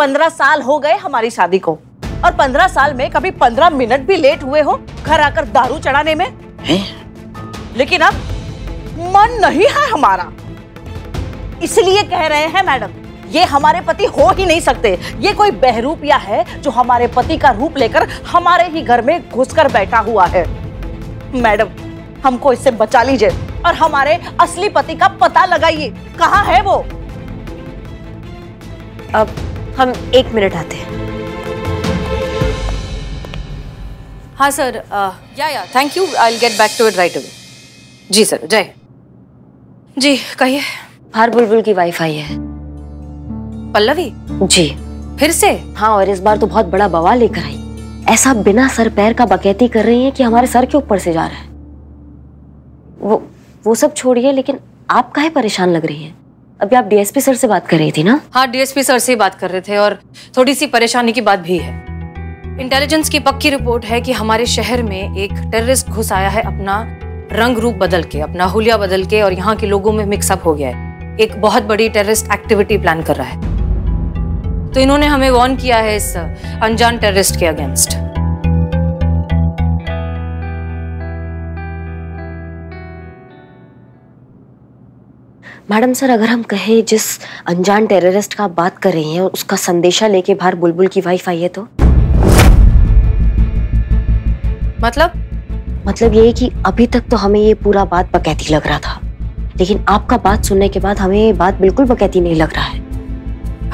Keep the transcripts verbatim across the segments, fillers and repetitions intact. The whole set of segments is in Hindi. पंद्रह साल हो गए हमारी शादी को, और पंद्रह साल में कभी पंद्रह मिनट भी लेट हुए हो घर आकर दारू चढ़ाने में है? लेकिन अब मन नहीं है हमारा, इसलिए कह रहे हैं मैडम ये हमारे पति हो ही नहीं सकते। ये कोई बहरूपिया है जो हमारे पति का रूप लेकर हमारे ही घर में घुसकर बैठा हुआ है। मैडम हमको इससे बचा लीजिए और हमारे असली पति का पता लगाइए, कहाँ है वो। अब हम एक मिनट आते हैं। हाँ sir, yeah yeah thank you, I will get back to it right away. जी सर, जय जी। कहिए। हर बुलबुल की वाइफ आई है पल्लवी जी, फिर से। हाँ, और इस बार तो बहुत बड़ा बवाल लेकर आई। ऐसा बिना सर पैर का बकैती कर रही है कि हमारे सर के ऊपर से जा रहा है। वो वो सब छोड़िए, लेकिन आप काहे परेशान लग रही हैं? अभी आप डीएसपी सर से बात कर रही थी ना? हाँ, डीएसपी सर से ही बात कर रहे थे, और थोड़ी सी परेशानी की बात भी है। इंटेलिजेंस की पक्की रिपोर्ट है कि हमारे शहर में एक टेररिस्ट घुस आया है, अपना रंग रूप बदल के, अपना हुलिया बदल के, और यहाँ के लोगों में मिक्सअप हो गया है। एक बहुत बड़ी टेररिस्ट एक्टिविटी प्लान कर रहा है, तो इन्होंने हमें वार्न किया है इस अनजान टेररिस्ट के अगेंस्ट। मैडम सर, अगर हम कहें जिस अनजान टेररिस्ट का आप बात कर रही हैं, उसका संदेशा लेके बाहर बुलबुल की वाइफ आई है, तो मतलब मतलब यही कि अभी तक तो हमें ये पूरा बात बकैती लग रहा था, लेकिन आपका बात सुनने के बाद हमें ये बात बिल्कुल बकैती नहीं लग रहा है।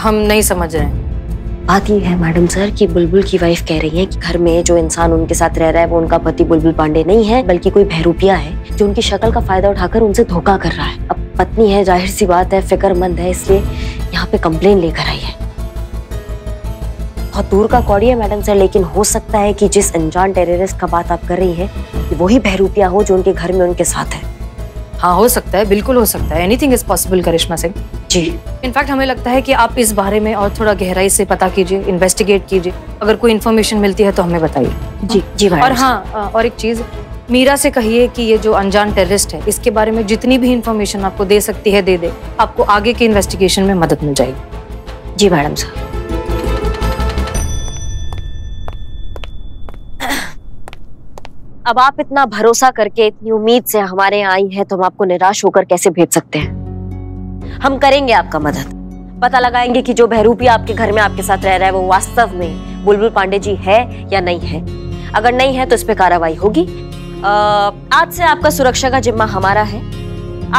हम नहीं समझ रहे हैं। बात ये है मैडम सर कि बुलबुल की वाइफ कह रही है कि घर में जो इंसान उनके साथ रह रहा है वो उनका पति बुलबुल पांडे नहीं है, बल्कि कोई बहरूपिया है जो उनकी शक्ल का फायदा उठाकर उनसे धोखा कर रहा है। अब पत्नी है, जाहिर सी बात है, फिक्रमंद है, इसलिए यहाँ पे कंप्लेन लेकर आई है। बहुत दूर का कौड़ी है मैडम सर, लेकिन हो सकता है कि जिस अनजान टेररिस्ट का बात आप कर रही है वो ही बहरूपिया हो जो उनके घर में उनके साथ है। हाँ, हो सकता है, बिल्कुल हो सकता है। Anything is possible Karishma Singh ji. In fact हमें लगता है कि आप इस बारे में और थोड़ा गहराई से पता कीजिए, इन्वेस्टिगेट कीजिए, अगर कोई इन्फॉर्मेशन मिलती है तो हमें बताइए। जी जी। और हाँ, और एक चीज़, मीरा से कहिए कि ये जो अनजान टेररिस्ट है इसके बारे में जितनी भी इन्फॉर्मेशन आपको दे सकती है दे दे, आपको आगे के इन्वेस्टिगेशन में मदद मिल जाएगी। जी मैडम सर। अब आप इतना भरोसा करके, इतनी उम्मीद से हमारे यहाँ आई है, तो हम आपको निराश होकर कैसे भेज सकते हैं। हम करेंगे आपका मदद, पता लगाएंगे कि जो बहरूपिया आपके घर में आपके साथ रह रहा है वो वास्तव में बुलबुल पांडे जी है या नहीं है। अगर नहीं है तो इस पे कार्रवाई होगी। आज से आपका सुरक्षा का जिम्मा हमारा है।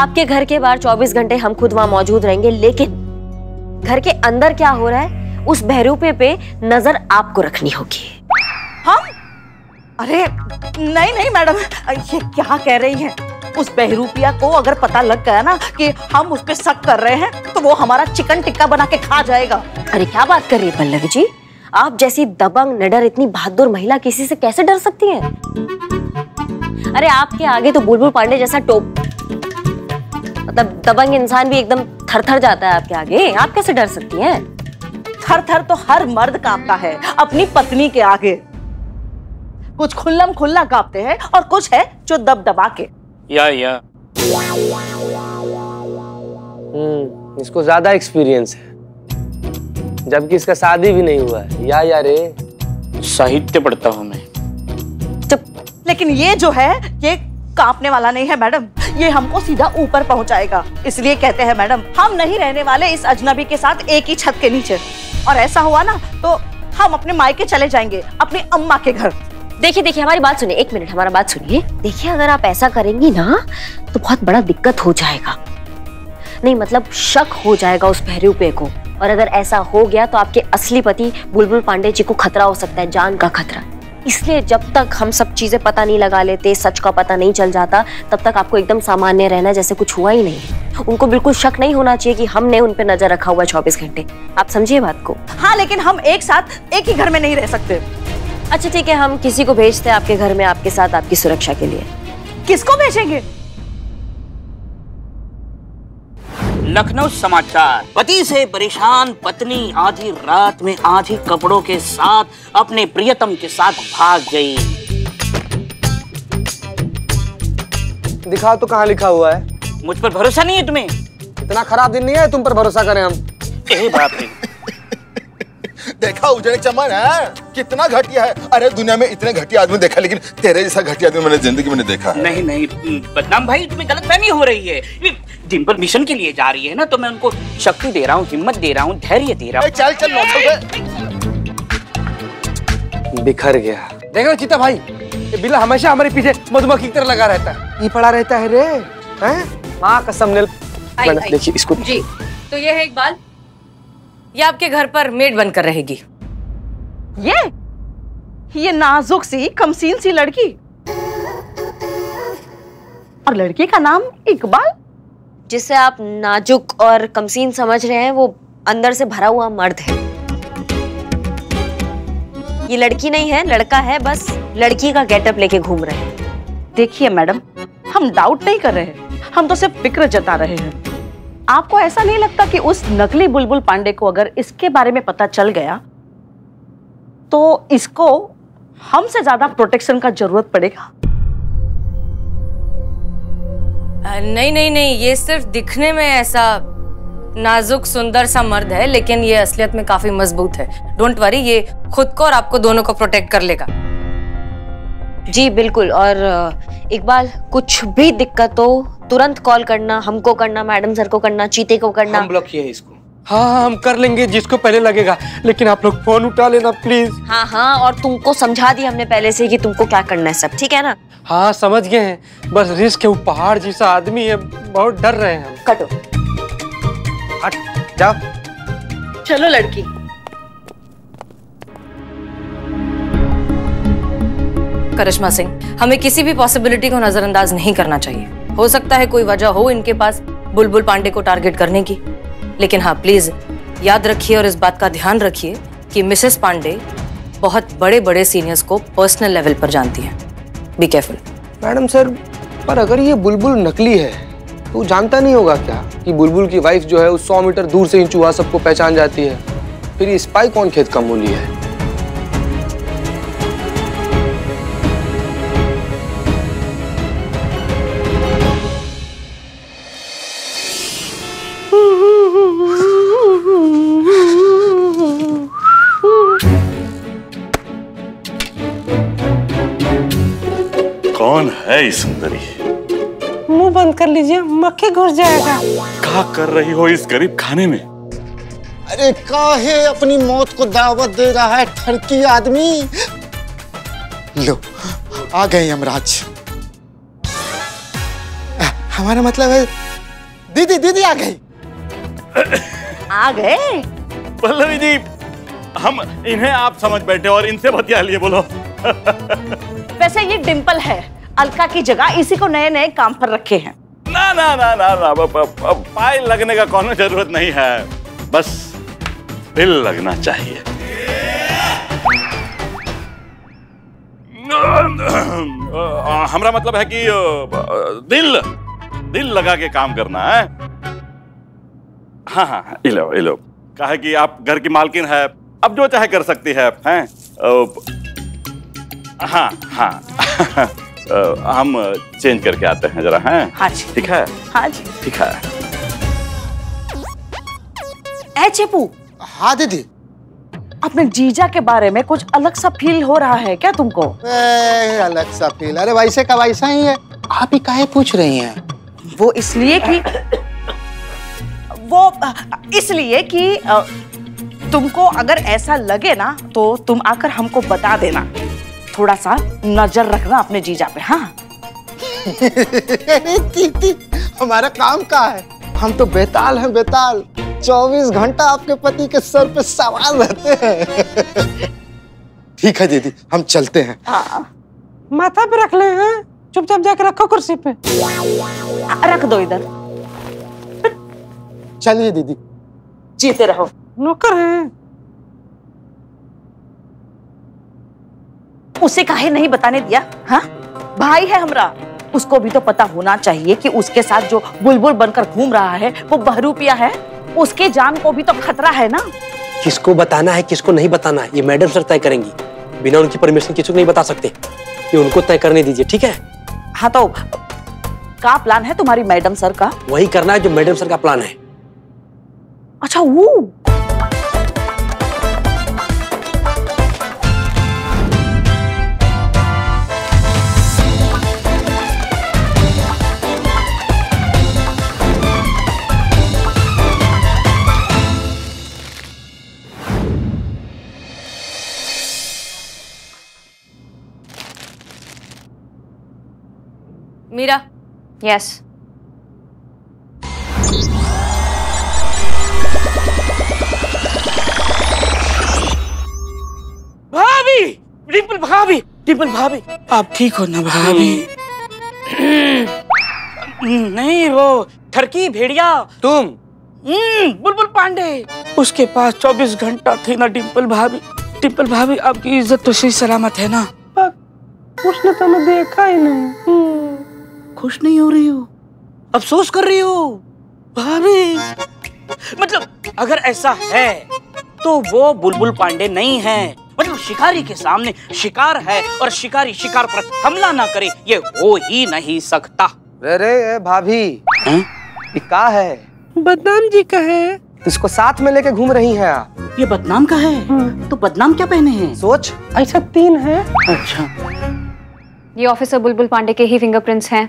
आपके घर के बाहर चौबीस घंटे हम खुद वहाँ मौजूद रहेंगे, लेकिन घर के अंदर क्या हो रहा है उस बहरूपिया पे नजर आपको रखनी होगी। हम? अरे नहीं नहीं मैडम, ये क्या कह रही हैं? उस बहरूपिया को अगर पता लग गया ना कि हम उस पे शक कर रहे हैं तो वो हमारा चिकन टिक्का बना के खा जाएगा। अरे क्या बात कर रही है पल्लवी जी, आप जैसी दबंग निडर, इतनी बहादुर महिला किसी से कैसे डर सकती है? अरे आपके आगे तो बुलबुल पांडे जैसा टोप, मतलब दबंग इंसान भी एकदम थरथर जाता है आपके आगे, आप कैसे डर सकती है? थर थर तो हर मर्द कांपता है अपनी पत्नी के आगे, कुछ खुल्लम खुल्ला कांपते हैं और कुछ है जो दब दबा के। या या हम्म इसको ज्यादा एक्सपीरियंस है, जबकि इसका शादी भी नहीं हुआ है। या या रे, साहित्य पढ़ता हूँ मैं। चुप। लेकिन ये जो है ये कांपने वाला नहीं है मैडम, ये हमको सीधा ऊपर पहुँचाएगा। इसलिए कहते हैं मैडम हम नहीं रहने वाले इस अजनबी के साथ एक ही छत के नीचे, और ऐसा हुआ ना तो हम अपने मायके चले जाएंगे, अपनी अम्मा के घर। देखिए देखिए हमारी बात सुनिए, एक मिनट हमारा बात सुनिए। देखिए अगर आप ऐसा करेंगी ना तो बहुत बड़ा दिक्कत हो जाएगा, नहीं मतलब शक हो जाएगा उस बहरूपिया को, और अगर ऐसा हो गया तो आपके असली पति बुलबुल पांडे जी को खतरा हो सकता है, जान का खतरा। इसलिए जब तक हम सब चीजें पता नहीं लगा लेते, सच का पता नहीं चल जाता, तब तक आपको एकदम सामान्य रहना जैसे कुछ हुआ ही नहीं। उनको बिल्कुल शक नहीं होना चाहिए कि हमने उन पर नजर रखा हुआ है चौबीस घंटे। आप समझिए बात को। हाँ, लेकिन हम एक साथ एक ही घर में नहीं रह सकते। अच्छा ठीक है, हम किसी को भेजते हैं आपके घर में आपके साथ आपकी सुरक्षा के लिए। किसको भेजेंगे? लखनऊ समाचार। पति से परेशान पत्नी आधी रात में आधी कपड़ों के साथ अपने प्रियतम के साथ भाग गई। दिखाओ तो कहाँ लिखा हुआ है? मुझ पर भरोसा नहीं है तुम्हें? इतना खराब दिन नहीं है तुम पर भरोसा करें हम। ए बाप रे देखा उजड़े चमन है कितना घटिया है। अरे दुनिया में इतने घटिया आदमी देखा लेकिन तेरे जैसा घटिया आदमी मैंने जिंदगी में देखा। नहीं नहीं बदनाम भाई तुम्हें गलतफहमी हो रही है। डिम्पल मिशन के लिए जा रही है ना तो मैं उनको शक्ति दे रहा हूँ, हिम्मत दे रहा हूँ, धैर्य दे रहा हूँ। चल चल बिखर गया। देखो चिता भाई ये बिल्ला हमेशा हमारे पीछे मधुमक्खी की तरह लगा रहता है, ये पड़ा रहता है रे माँ कसम। देखिए इसको जी। तो ये है इकबाल, ये आपके घर पर मेड बनकर रहेगी। ये ये नाजुक सी कमसीन सी लड़की और लड़की का नाम इकबाल। जिसे आप नाजुक और कमसीन समझ रहे हैं वो अंदर से भरा हुआ मर्द है। ये लड़की नहीं है, लड़का है, बस लड़की का गेटअप लेके घूम रहे हैं। देखिए मैडम हम डाउट नहीं कर रहे हैं, हम तो सिर्फ फिक्र जता रहे हैं। आपको ऐसा नहीं लगता कि उस नकली बुलबुल पांडे को अगर इसके बारे में पता चल गया तो इसको हमसे ज्यादा प्रोटेक्शन का जरूरत पड़ेगा? नहीं नहीं नहीं, ये सिर्फ दिखने में ऐसा नाजुक सुंदर सा मर्द है लेकिन ये असलियत में काफी मजबूत है। डोंट वरी, ये खुद को और आपको दोनों को प्रोटेक्ट कर लेगा। जी बिल्कुल। और इकबाल कुछ भी दिक्कत हो तुरंत कॉल करना, हमको करना, मैडम सर को करना, चीते को करना। हम ब्लॉक किया है इसको। हाँ हम कर लेंगे जिसको पहले लगेगा, लेकिन आप लोग फोन उठा लेना प्लीज। हाँ हाँ और तुमको समझा दिया हमने पहले से कि तुमको क्या करना है सब, ठीक है ना? हाँ समझ गए हैं, बस रिस्क है, वो पहाड़ जैसा आदमी है, बहुत डर रहे हैं हम। कटो जाओ चलो लड़की। करिश्मा सिंह, हमें किसी भी पॉसिबिलिटी को नजरअंदाज नहीं करना चाहिए। हो सकता है कोई वजह हो इनके पास बुलबुल पांडे को टारगेट करने की, लेकिन हाँ प्लीज याद रखिए और इस बात का ध्यान रखिए कि मिसेस पांडे बहुत बड़े बड़े सीनियर्स को पर्सनल लेवल पर जानती हैं। Be careful. मैडम सर पर अगर ये बुलबुल नकली है तो जानता नहीं होगा क्या कि बुलबुल की वाइफ जो है उस सौ मीटर दूर से ही चूहा सबको पहचान जाती है, फिर ये स्पाई कौन खेत का मूली है? कौन है ये सुंदरी? मुंह बंद कर लीजिए मक्खी घुस जाएगा। क्या कर रही हो इस गरीब खाने में? अरे काहे अपनी मौत को दावत दे रहा है ठरकी आदमी। लो आ गए यमराज। हमारा मतलब है दीदी दीदी आ गई। आ गए पल्लवी जी, हम इन्हें आप समझ बैठे और इनसे बतिया लिए बोलो। वैसे ये डिम्पल है, अलका की जगह इसी को नए नए काम पर रखे हैं। ना ना ना ना ना पाई लगने का कौन जरूरत नहीं है, बस दिल लगना चाहिए। हमारा मतलब है कि दिल दिल लगा के काम करना है। हाँ हाँ इलो इलो, कहा है कि आप घर की मालकिन है, अब जो चाहे कर सकती है, हैं? हाँ हाँ हम चेंज करके आते हैं जरा, हैं? हाँ जी ठीक है, हाँ जी ठीक है। ए चेपू। हाँ दीदी। अपने जीजा के बारे में कुछ अलग सा फील हो रहा है क्या तुमको? ए, अलग सा फील? अरे वैसे का वैसा ही है। आप ही काहे पूछ रही हैं? वो इसलिए कि वो इसलिए कि तुमको अगर ऐसा लगे ना तो तुम आकर हमको बता देना, थोड़ा सा नजर रखना अपने जीजा पे। हाँ हमारा काम क्या है? हम तो बेताल हैं बेताल, चौबीस घंटा आपके पति के सर पे सवाल रहते हैं। ठीक है दीदी हम चलते हैं। हाँ माथा पे रख ले, हैं चुपचाप जाके रखो कुर्सी पे, रख दो इधर। चलिए दीदी। जीते रहो। नौकर हैं उसे काहे नहीं बताने दिया? हाँ भाई है हमरा, उसको भी तो पता होना चाहिए कि उसके साथ जो बुलबुल बनकर घूम रहा है वो बहरूपिया है, उसके जान को भी तो खतरा है ना। किसको बताना है किसको नहीं बताना है ये मैडम सर तय करेंगी, बिना उनकी परमिशन किसी को नहीं बता सकते, ये उनको तय करने दीजिए ठीक है? हाँ तो क्या प्लान है तुम्हारी मैडम सर का? वही करना है जो मैडम सर का प्लान है। अच्छा वो मीरा। यस। भाभी, डिम्पल भाभी, डिम्पल भाभी, आप ठीक हो ना भाभी? नहीं, वो ठरकी भेड़िया तुम बुलबुल पांडे, उसके पास चौबीस घंटा थी ना डिम्पल भाभी। डिम्पल भाभी आपकी इज्जत तो सही सलामत है ना? उसने तो मैं देखा ही नहीं। खुश नहीं हो रही हो, अफसोस कर रही हो भाभी? मतलब अगर ऐसा है तो वो बुलबुल पांडे नहीं है, मतलब शिकारी के सामने शिकार है और शिकारी शिकार पर हमला ना करे ये हो ही नहीं सकता। अरे भाभी का है? बदनाम जी का है। इसको साथ में लेके घूम रही हैं आप? ये बदनाम का है तो बदनाम क्या पहने हैं? सोच। अच्छा तीन है। अच्छा। ये ऑफिसर बुलबुल पांडे के ही फिंगरप्रिंट्स हैं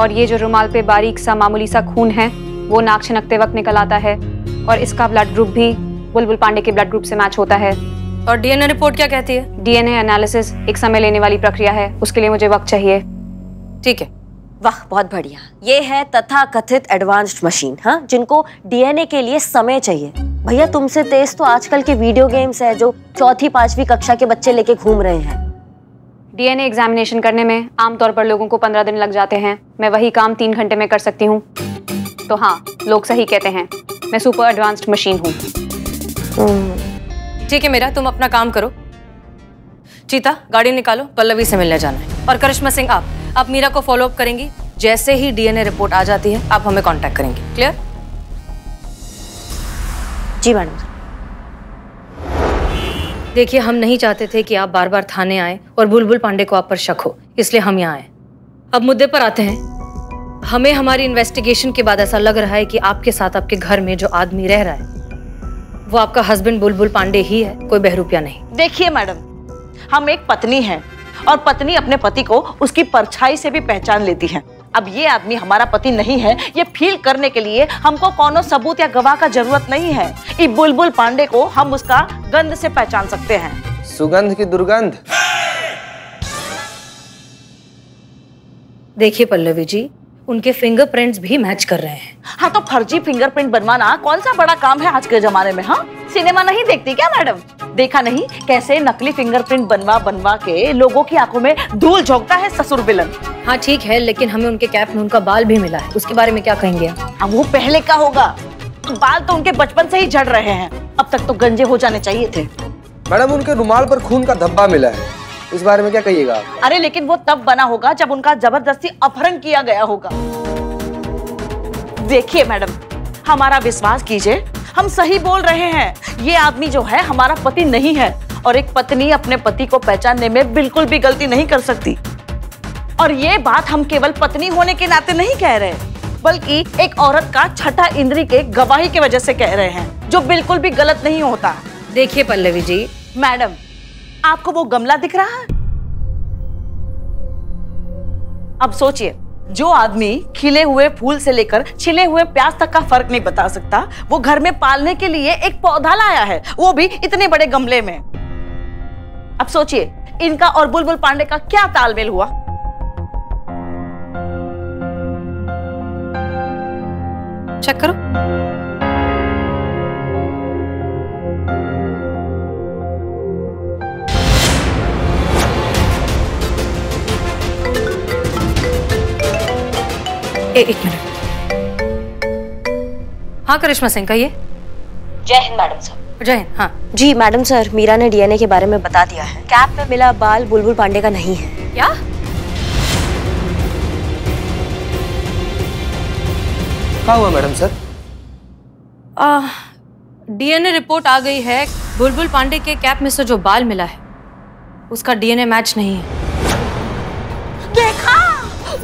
और ये जो रुमाल पे बारीक सा मामूली सा खून है वो नाक छनकते वक्त निकल आता है और इसका ब्लड ग्रुप भी बुलबुल पांडे के ब्लड ग्रुप से मैच होता है। और डीएनए रिपोर्ट क्या कहती है? डीएनए एनालिसिस एक समय लेने वाली प्रक्रिया है, उसके लिए मुझे वक्त चाहिए। ठीक है, वाह बहुत बढ़िया। ये है तथा कथित एडवांस्ड मशीन, हाँ, जिनको डीएनए के लिए समय चाहिए। भैया तुमसे तेज तो आजकल के वीडियो गेम्स है जो चौथी पांचवी कक्षा के बच्चे लेके घूम रहे हैं। डीएनए एग्जामिनेशन करने में आमतौर पर लोगों को पंद्रह दिन लग जाते हैं, मैं वही काम तीन घंटे में कर सकती हूँ। तो हाँ, लोग सही कहते हैं, मैं सुपर एडवांस्ड मशीन हूँ। ठीक है मेरा, तुम अपना काम करो। चीता गाड़ी निकालो, पल्लवी से मिलने जाना है। और करिश्मा सिंह आप आप मीरा को फॉलो अप करेंगी, जैसे ही डीएनए रिपोर्ट आ जाती है आप हमें कांटेक्ट करेंगी। क्लियर? जी मैडम। देखिए हम नहीं चाहते थे कि आप बार बार थाने आए और बुलबुल पांडे को आप पर शक हो, इसलिए हम यहाँ आए। अब मुद्दे पर आते हैं। हमें हमारी इन्वेस्टिगेशन के बाद ऐसा लग रहा है कि आपके साथ आपके घर में जो आदमी रह रहा है वो आपका हस्बैंड बुलबुल पांडे ही है, कोई बहरूपिया नहीं। देखिए मैडम, हम एक पत्नी हैं और पत्नी अपने पति को उसकी परछाई से भी पहचान लेती है। अब ये आदमी हमारा पति नहीं है ये फील करने के लिए हमको कोनो सबूत या गवाह का जरूरत नहीं है। ये बुलबुल पांडे को हम उसका गंध से पहचान सकते हैं। सुगंध की दुर्गंध। देखिए पल्लवी जी, उनके फिंगरप्रिंट्स भी मैच कर रहे हैं। हाँ तो फर्जी फिंगरप्रिंट बनवाना कौन सा बड़ा काम है आज के जमाने में? हाँ, सिनेमा नहीं देखती क्या मैडम? देखा नहीं कैसे नकली फिंगरप्रिंट बनवा बनवा के लोगों की आंखों में धूल झोंकता है ससुर विलन। हाँ ठीक है, लेकिन हमें उनके कैप में उनका बाल भी मिला है, उसके बारे में क्या कहेंगे? अब वो पहले का होगा, बाल तो उनके बचपन से ही झड़ रहे हैं, अब तक तो गंजे हो जाने चाहिए थे। मैडम उनके रुमाल पर खून का धब्बा मिला है, इस बारे में क्या कहिएगा? अरे लेकिन वो तब बना होगा जब उनका जबरदस्ती अपहरण किया गया होगा। देखिए मैडम, हमारा विश्वास कीजिए, हम सही बोल रहे हैं। ये आदमी जो है हमारा पति नहीं है और एक पत्नी अपने पति को पहचानने में बिल्कुल भी गलती नहीं कर सकती। और ये बात हम केवल पत्नी होने के नाते नहीं कह रहे, बल्कि एक औरत का छठा इंद्री के गवाही के वजह से कह रहे हैं, जो बिल्कुल भी गलत नहीं होता। देखिए पल्लवी जी। मैडम आपको वो गमला दिख रहा है? अब सोचिए, जो आदमी खिले हुए फूल से लेकर छिले हुए प्याज तक का फर्क नहीं बता सकता, वो घर में पालने के लिए एक पौधा लाया है, वो भी इतने बड़े गमले में। अब सोचिए इनका और बुलबुल पांडे का क्या तालमेल हुआ? चेक करो। ए, एक मिनट। हाँ करिश्मा सिंह कहिए। जय हिंद मैडम सर। जय हिंद। हाँ जी मैडम सर, मीरा ने डीएनए के बारे में बता दिया है, कैप में मिला बाल बुलबुल पांडे का नहीं है। क्या? क्या हुआ मैडम सर? आ, डीएनए रिपोर्ट आ गई है, बुलबुल पांडे के कैप में से जो बाल मिला है उसका डीएनए मैच नहीं है। देखा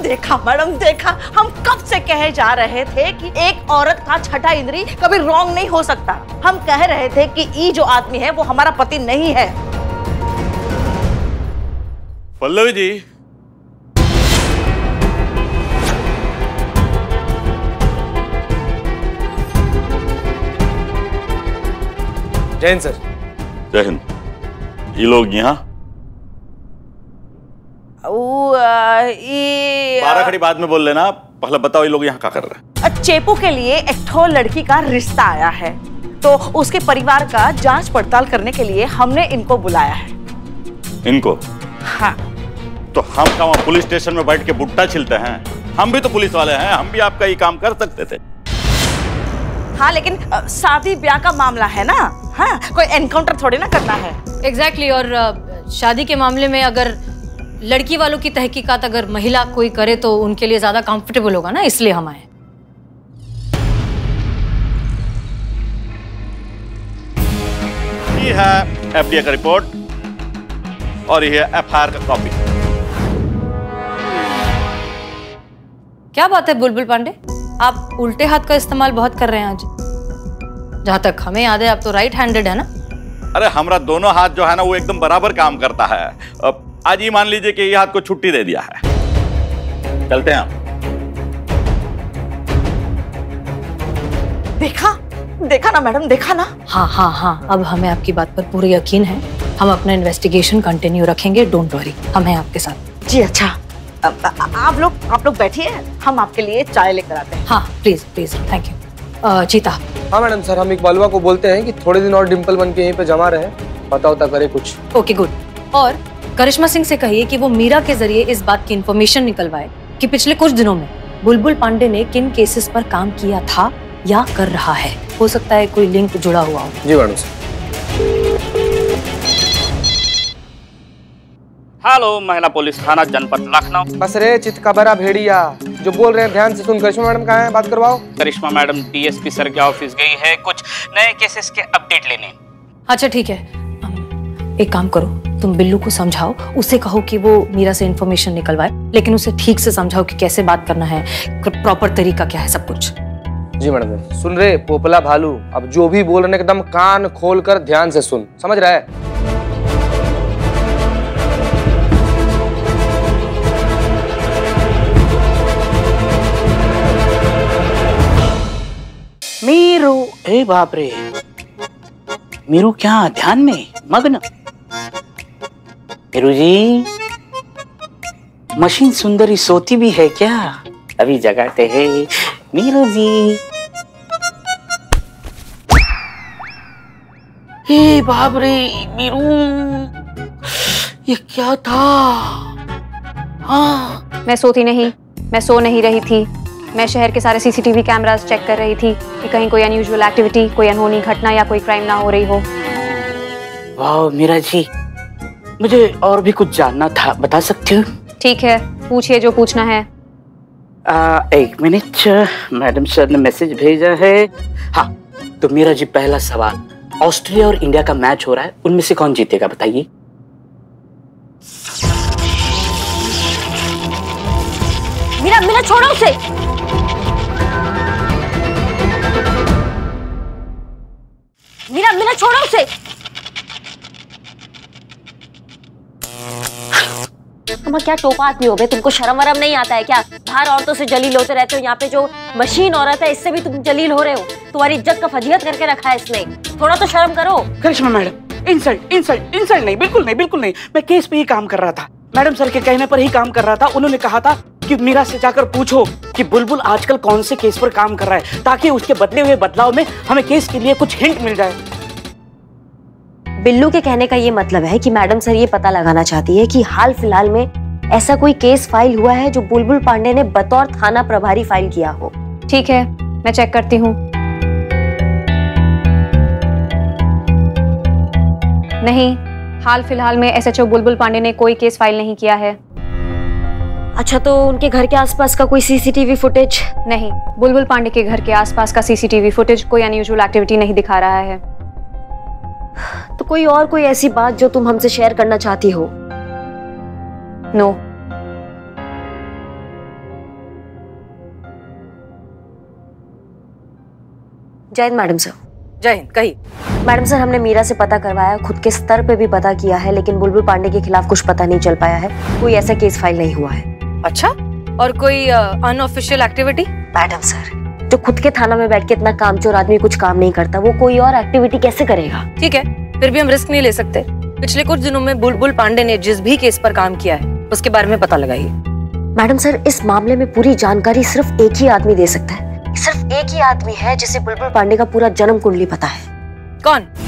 देखा मैडम देखा, हम कब से कहे जा रहे थे कि एक औरत का छठा इंद्री कभी रॉन्ग नहीं हो सकता। हम कह रहे थे कि ये जो आदमी है वो हमारा पति नहीं है। पल्लवी जी, जय हिंद सर। जय हिंद। ये लोग यहाँ ये बारह खड़ी बाद में बोल लेना, पहले बताओ ये लोग यहाँ क्या कर रहे हैं। चेपू के लिए एक ठो लड़की का रिश्ता आया है, तो उसके परिवार का जांच पड़ताल करने के लिए हमने इनको बुलाया है। इनको? हाँ। तो हम क्या वहाँ पुलिस स्टेशन में बैठ के बुट्टा छिलते हैं? हम भी तो पुलिस वाले हैं, हम भी आपका ये काम कर सकते थे। हाँ, लेकिन शादी ब्याह का मामला है ना, हाँ, कोई एनकाउंटर थोड़ी ना करना है। एग्जैक्टली exactly, और शादी के मामले में अगर लड़की वालों की तहकीकात अगर महिला कोई करे तो उनके लिए ज्यादा कंफर्टेबल होगा ना, इसलिए हम आए। ये है एफडीए का रिपोर्ट और ये है एफआईआर का कॉपी। क्या बात है बुलबुल पांडे, आप उल्टे हाथ का इस्तेमाल बहुत कर रहे हैं आज। जहाँ तक हमें याद है आप तो राइट हैंडेड है ना। अरे हमारा दोनों हाथ जो है ना वो एकदम बराबर काम करता है। अब आज ही मान लीजिए कि ये हाथ को छुट्टी दे दिया है। चलते हैं आप। देखा देखा ना मैडम, देखा ना। हाँ हाँ हाँ, अब हमें आपकी बात पर पूरी यकीन है। हम अपना इन्वेस्टिगेशन कंटिन्यू रखेंगे, डोंट वरी, हम हैं आपके साथ। जी अच्छा, आ, आ, आप लोग आप लोग बैठिए, हम आपके लिए चाय लेकर आते हैं। हाँ प्लीज प्लीज, थैंक यू। चीता। हाँ मैडम सर, हम इकबालवा को बोलते हैं कि थोड़े दिन और डिम्पल बन के यहीं पे जमा रहे, पता होता करे कुछ। Okay good. और करिश्मा सिंह से कहिए कि वो मीरा के जरिए इस बात की इन्फॉर्मेशन निकलवाए कि पिछले कुछ दिनों में बुलबुल पांडे ने किन केसेस पर काम किया था या कर रहा है। हो सकता है कोई लिंक जुड़ा हुआ हो। जी मैडम। हेलो, महिला पुलिस थाना जनपद लखनऊ। बस रे चितकबरा भेड़िया, जो बोल रहे हैं ध्यान से सुन। करिश्मा मैडम कहाँ हैं, बात करवाओ। करिश्मा मैडम डीएसपी सर के ऑफिस गई है कुछ नए केसेस के अपडेट लेने। अच्छा ठीक है, एक काम करो, तुम बिल्लू को समझाओ, उसे कहो कि वो मीरा से इन्फॉर्मेशन निकलवाए, लेकिन उसे ठीक से समझाओ कि कैसे बात करना है, प्रॉपर तरीका क्या है, सब कुछ। जी मैडम। सुन रहे पोपला भालू, अब जो भी बोल रहे एकदम कान खोलकर ध्यान से सुन, समझ रहा है। मीरू, ए बाप रे, मीरू क्या ध्यान में मग्न। मीरू जी, मशीन सुंदरी सोती भी है क्या? अभी जगाते हैं मीरू जी। हे बाप रे मीरू, ये क्या था? हाँ, मैं सोती नहीं, मैं सो नहीं रही थी। मैं शहर के सारे सीसीटीवी कैमरास चेक कर रही थी कि कहीं कोई अनयूजुअल एक्टिविटी, कोई अनहोनी घटना या कोई क्राइम ना हो रही हो। वाह मीरा जी, मुझे और भी कुछ जानना था, बता सकती हो? ठीक है, पूछिए जो पूछना है। आ, एक मिनट, मैडम सर ने मैसेज भेजा है। हाँ तो मीरा जी, पहला सवाल, ऑस्ट्रेलिया और इंडिया का मैच हो रहा है, उनमें से कौन जीतेगा बताइए। मीरा मीरा छोड़ो उसे। मीरा मीरा छोड़ो उसे। तुम क्या टोपा आती हो बे, तुमको शर्म वरम नहीं आता है क्या? बाहर औरतों से जलील होते रहते हो, यहाँ पे जो मशीन औरत है इससे भी तुम जलील हो रहे हो। तुम्हारी इज्जत का फजीहत करके रखा है इसने, थोड़ा तो शर्म करो। Karishma madam, insult insult insult नहीं, बिल्कुल नहीं बिल्कुल नहीं। मैं केस पे ही काम कर रहा था, मैडम सर के कहने पर ही काम कर रहा था। उन्होंने कहा था कि मीरा से जाकर पूछो कि बुलबुल आजकल कौन से केस पर काम कर रहा है, ताकि उसके बदले हुए बदलाव में हमें केस के लिए कुछ हिंट मिल जाए। बिल्लू के कहने का ये मतलब है कि मैडम सर ये पता लगाना चाहती है कि हाल फिलहाल में ऐसा कोई केस फाइल हुआ है जो बुलबुल पांडे ने बतौर थाना प्रभारी फाइल किया हो। ठीक है, मैं चेक करती हूँ। नहीं, हाल फिलहाल में एसएचओ बुलबुल पांडे ने कोई केस फाइल नहीं किया है। अच्छा, तो उनके घर के आसपास का कोई सीसीटीवी फुटेज? नहीं, बुलबुल पांडे के घर के आसपास का सीसीटीवी फुटेज कोई अनयूजुअल एक्टिविटी नहीं दिखा रहा है। तो कोई और कोई ऐसी बात जो तुम हमसे शेयर करना चाहती हो? नो। जय हिंद मैडम सर। जय हिंद। कही मैडम सर, हमने मीरा से पता करवाया, खुद के स्तर पे भी पता किया है, लेकिन बुलबुल पांडे के खिलाफ कुछ पता नहीं चल पाया है, कोई ऐसा केस फाइल नहीं हुआ है। अच्छा, और कोई अनऑफिशियल एक्टिविटी? मैडम सर, जो खुद के थाना में बैठ के इतना कामचोर आदमी कुछ काम नहीं करता, वो कोई और एक्टिविटी कैसे करेगा? ठीक है, फिर भी हम रिस्क नहीं ले सकते। पिछले कुछ दिनों में बुलबुल पांडे ने जिस भी केस पर काम किया है उसके बारे में पता लगाइए। मैडम सर, इस मामले में पूरी जानकारी सिर्फ एक ही आदमी दे सकता है। सिर्फ एक ही आदमी है जिसे बुलबुल पांडे का पूरा जन्म कुंडली पता है। कौन?